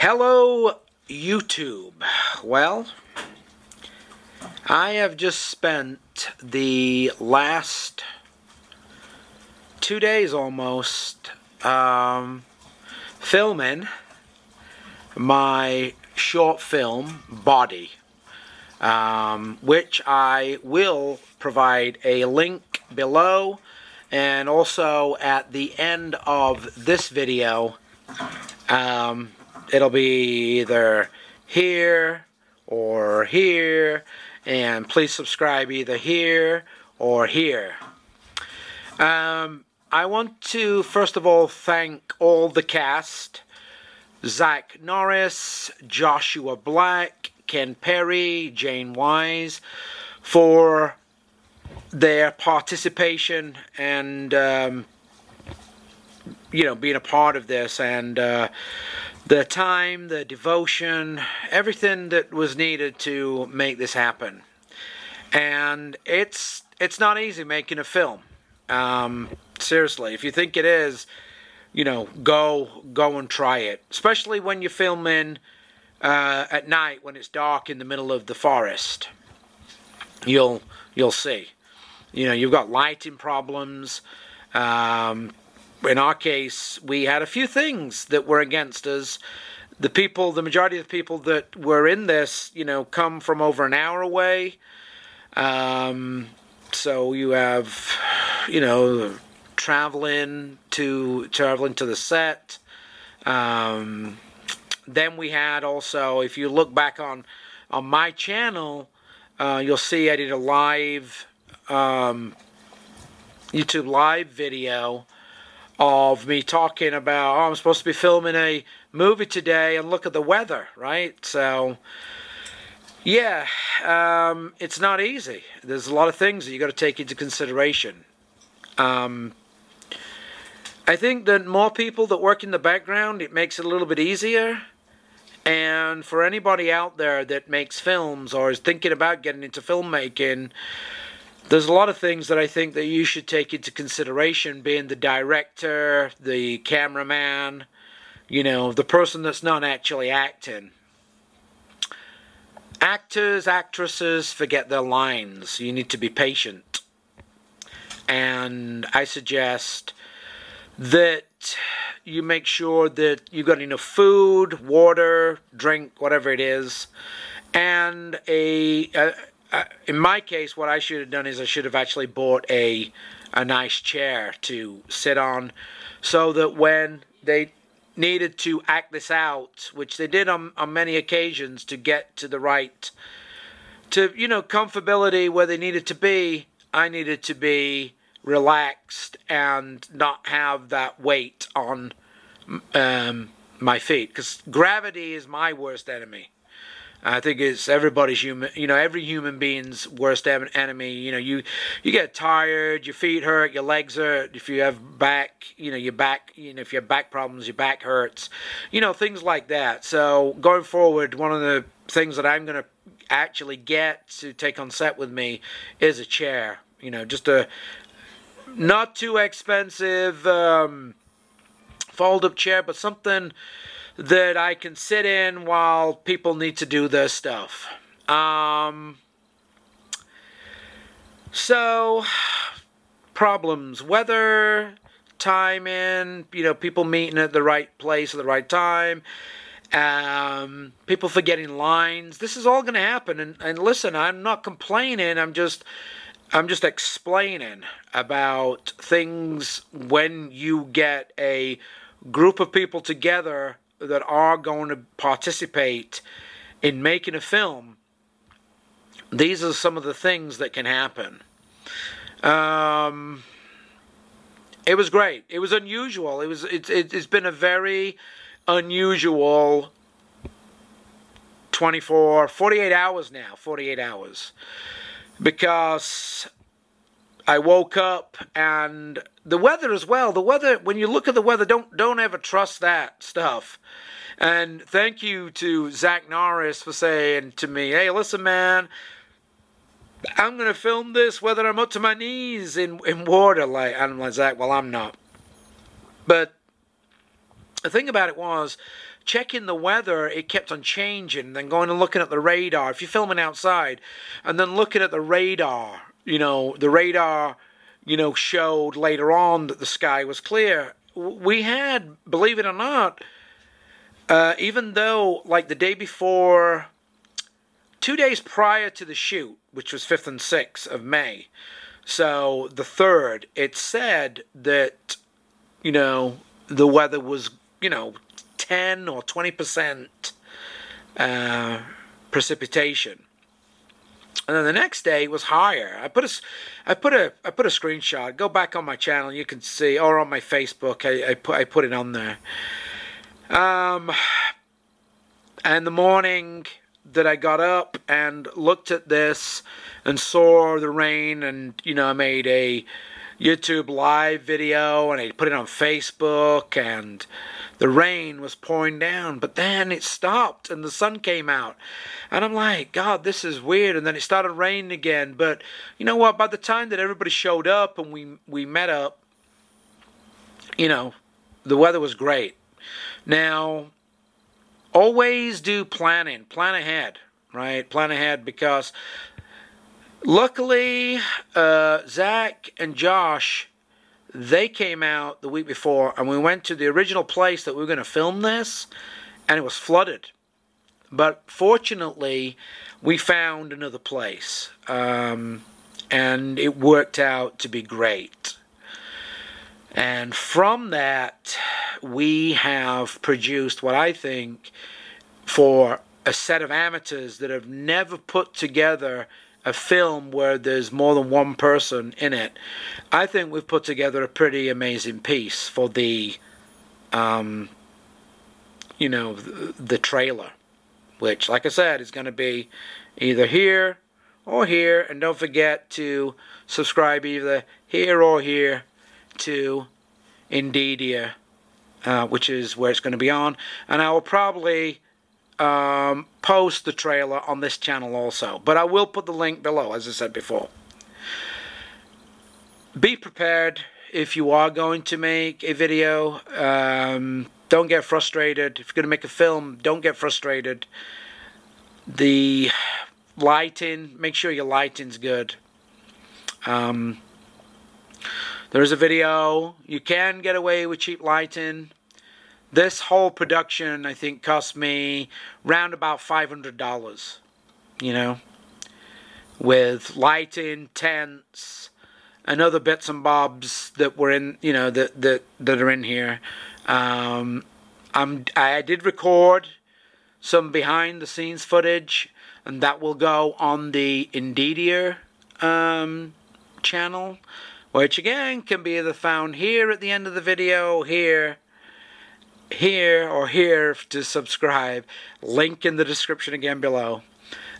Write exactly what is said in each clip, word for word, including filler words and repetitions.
Hello, YouTube. Well, I have just spent the last two days almost um, filming my short film, Body, um, which I will provide a link below and also at the end of this video. Um, It'll be either here or here, and please subscribe either here or here. Um, I want to first of all thank all the cast: Zach Norris, Joshua Black, Ken Perry, Jane Wise, for their participation and um, you know, being a part of this, and uh, the time, the devotion, everything that was needed to make this happen. And it's it's not easy making a film. Um, seriously, if you think it is, you know, go go and try it. Especially when you're filming uh, at night when it's dark in the middle of the forest. You'll you'll see. You know, you've got lighting problems. Um, In our case, we had a few things that were against us. The people, the majority of the people that were in this, you know, come from over an hour away. Um, so you have, you know, traveling to traveling to the set. Um, then we had also, if you look back on on my channel, uh, you'll see I did a live um, YouTube live video of me talking about, oh, I'm supposed to be filming a movie today, and look at the weather, right? So, yeah, um, it's not easy. There's a lot of things that you got to take into consideration. Um, I think that more people that work in the background, it makes it a little bit easier. And for anybody out there that makes films or is thinking about getting into filmmaking, there's a lot of things that I think that you should take into consideration, being the director, the cameraman, you know, the person that's not actually acting. Actors, actresses forget their lines. You need to be patient. And I suggest that you make sure that you've got enough food, water, drink, whatever it is, and a... a Uh, in my case, what I should have done is I should have actually bought a a nice chair to sit on, so that when they needed to act this out, which they did on, on many occasions, to get to the right, to, you know, comfortability where they needed to be, I needed to be relaxed and not have that weight on um, my feet, because gravity is my worst enemy. I think it's everybody's human, you know, every human being's worst enemy. You know, you you get tired, your feet hurt, your legs hurt. If you have back, you know, your back, you know, if you have back problems, your back hurts. You know, things like that. So going forward, one of the things that I'm going to actually get to take on set with me is a chair. You know, just a not too expensive um, fold-up chair, but something that I can sit in while people need to do their stuff. Um, so, problems. Weather, timing, you know, people meeting at the right place at the right time. Um, people forgetting lines. This is all going to happen. And, and listen, I'm not complaining. I'm just... I'm just explaining about things when you get a group of people together that are going to participate in making a film. These are some of the things that can happen. Um, it was great. It was unusual. It was. It's. It's been a very unusual twenty-four, forty-eight hours now. forty-eight hours. Because I woke up, and the weather as well. The weather, when you look at the weather, don't don't ever trust that stuff. And thank you to Zach Norris for saying to me, hey, listen, man, I'm going to film this whether I'm up to my knees in, in water. Like, I'm like, Zach, well, I'm not. But The thing about it was, checking the weather, it kept on changing, then going and looking at the radar, if you're filming outside, and then looking at the radar, you know, the radar, you know, showed later on that the sky was clear. We had, believe it or not, uh, even though, like, the day before, two days prior to the shoot, which was fifth and sixth of May, so the third, it said that, you know, the weather was, you know, ten or twenty percent uh, precipitation, and then the next day was higher. I put a, I put a, I put a screenshot. Go back on my channel, you can see, or on my Facebook, I, I put, I put it on there. Um, and the morning that I got up and looked at this and saw the rain, and you know, I made a YouTube live video and I put it on Facebook, and the rain was pouring down, but then it stopped and the sun came out, and I'm like, God, this is weird. And then it started raining again, but you know what, by the time that everybody showed up and we we met up, you know, the weather was great. Now, always do planning, plan ahead, right? Plan ahead, because luckily, uh, Zach and Josh, they came out the week before, and we went to the original place that we were going to film this, and it was flooded. But fortunately, we found another place, um, and it worked out to be great. And from that, we have produced what I think for a set of amateurs that have never put together a film where there's more than one person in it. I think we've put together a pretty amazing piece for the, um, you know, the, the trailer, which, like I said, is going to be either here or here. And don't forget to subscribe either here or here to Indeedia, uh, which is where it's going to be on. And I will probably Um, post the trailer on this channel also, but I will put the link below, as I said before. Be prepared if you are going to make a video. Um, don't get frustrated. If you're going to make a film, don't get frustrated. The lighting, make sure your lighting's good. Um, there is a video. You can get away with cheap lighting. This whole production, I think, cost me round about five hundred dollars, you know, with lighting, tents, and other bits and bobs that were in, you know, that that that are in here. Um, I'm I did record some behind-the-scenes footage, and that will go on the Indeedia um, channel, which again can be either found here at the end of the video, here. here or here to subscribe, link in the description again below.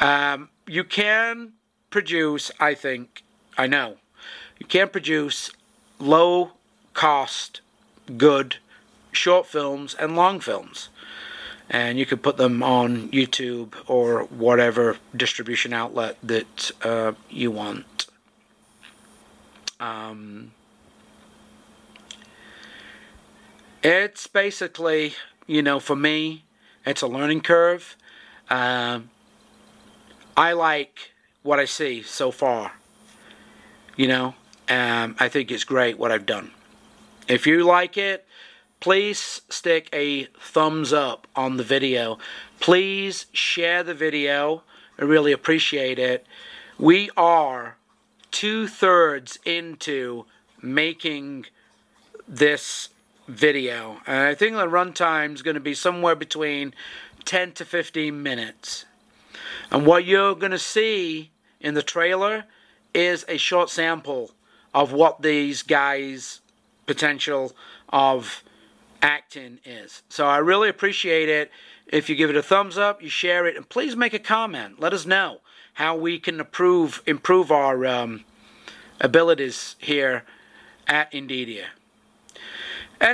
Um, you can produce, I think, I know, you can produce low cost, good short films and long films, and you can put them on YouTube or whatever distribution outlet that uh, you want. Um, It's basically, you know, for me, it's a learning curve. Um, I like what I see so far, you know. Um, I think it's great what I've done. If you like it, please stick a thumbs up on the video. Please share the video. I really appreciate it. We are two-thirds into making this video, and I think the runtime is going to be somewhere between ten to fifteen minutes, and what you're going to see in the trailer is a short sample of what these guys' potential of acting is. So I really appreciate it if you give it a thumbs up, you share it, and please make a comment. Let us know how we can improve improve our um, abilities here at Indeedia.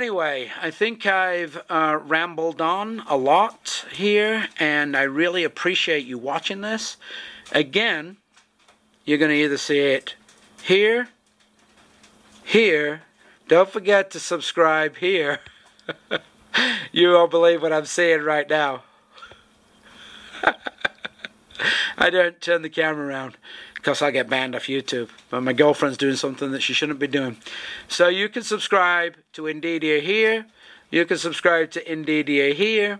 Anyway, I think I've uh, rambled on a lot here, and I really appreciate you watching this. Again, you're going to either see it here, here, don't forget to subscribe here, You won't believe what I'm seeing right now. I don't turn the camera around because I get banned off YouTube. But my girlfriend's doing something that she shouldn't be doing. So you can subscribe to Indeedia here. You can subscribe to Indeedia here.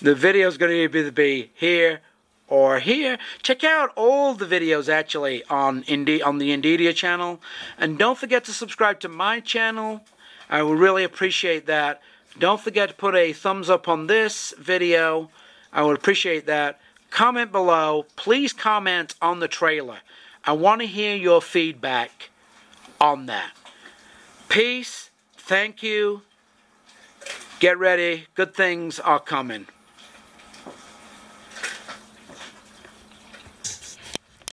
The video's going to either be here or here. Check out all the videos actually on Inde on the Indeedia channel. And don't forget to subscribe to my channel. I will really appreciate that. Don't forget to put a thumbs up on this video. I would appreciate that. Comment below. Please comment on the trailer. I want to hear your feedback on that. Peace. Thank you. Get ready. Good things are coming.